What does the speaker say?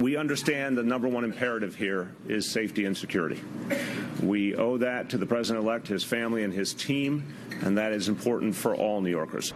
We understand the number one imperative here is safety and security. We owe that to the president-elect, his family, and his team, and that is important for all New Yorkers.